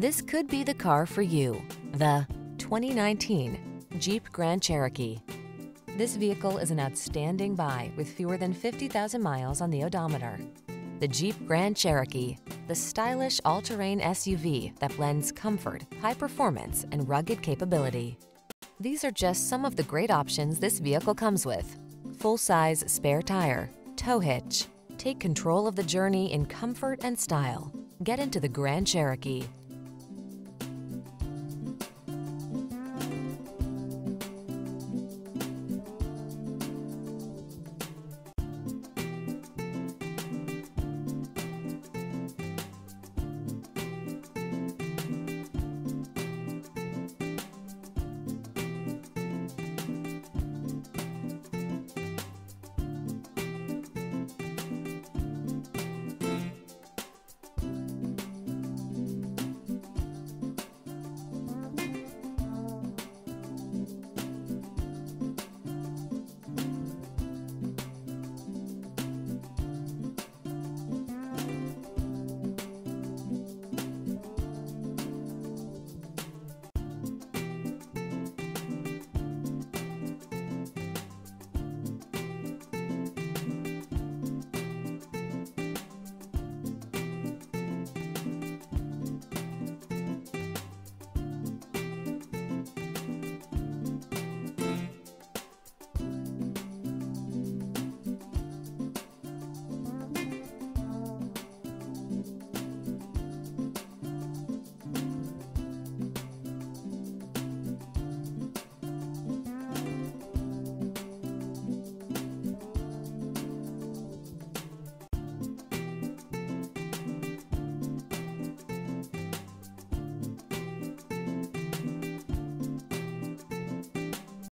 This could be the car for you. The 2019 Jeep Grand Cherokee. This vehicle is an outstanding buy with fewer than 50,000 miles on the odometer. The Jeep Grand Cherokee, the stylish all-terrain SUV that blends comfort, high performance, and rugged capability. These are just some of the great options this vehicle comes with: full-size spare tire, tow hitch. Take control of the journey in comfort and style. Get into the Grand Cherokee.